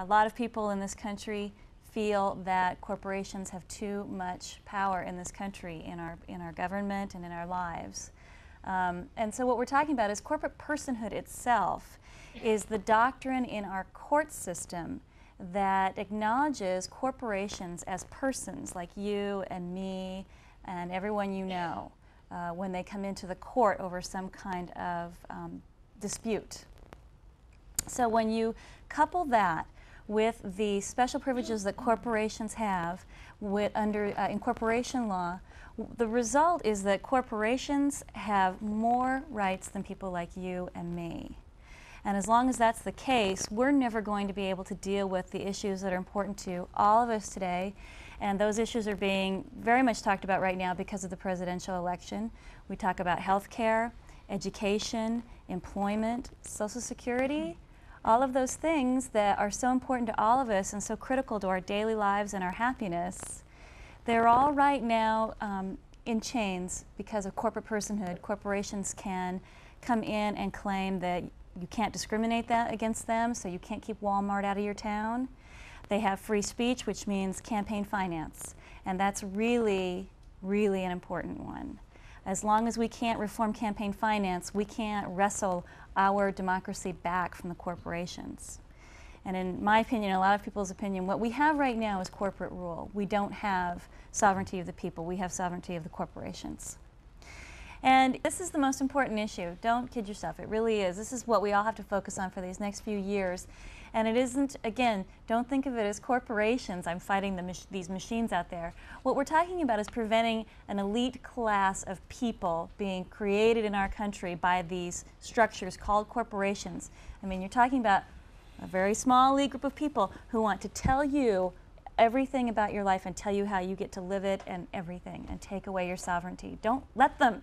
A lot of people in this country feel that corporations have too much power in this country, in our government and in our lives. And so what we're talking about is corporate personhood itself is the doctrine in our court system that acknowledges corporations as persons like you and me and everyone you know when they come into the court over some kind of dispute. So when you couple that with the special privileges that corporations have in corporation law, the result is that corporations have more rights than people like you and me. And as long as that's the case, we're never going to be able to deal with the issues that are important to all of us today. And those issues are being very much talked about right now because of the presidential election. We talk about health care, education, employment, Social Security. All of those things that are so important to all of us and so critical to our daily lives and our happiness, they're all right now in chains because of corporate personhood. Corporations can come in and claim that you can't discriminate against them, so you can't keep Walmart out of your town. They have free speech, which means campaign finance, and that's really, really an important one. As long as we can't reform campaign finance, we can't wrestle our democracy back from the corporations. And in my opinion, a lot of people's opinion, what we have right now is corporate rule. We don't have sovereignty of the people. We have sovereignty of the corporations. And this is the most important issue. Don't kid yourself. It really is. This is what we all have to focus on for these next few years. And it isn't, again, don't think of it as corporations. I'm fighting these machines out there. What we're talking about is preventing an elite class of people being created in our country by these structures called corporations. I mean, you're talking about a very small elite group of people who want to tell you everything about your life and tell you how you get to live it and everything and take away your sovereignty. Don't let them.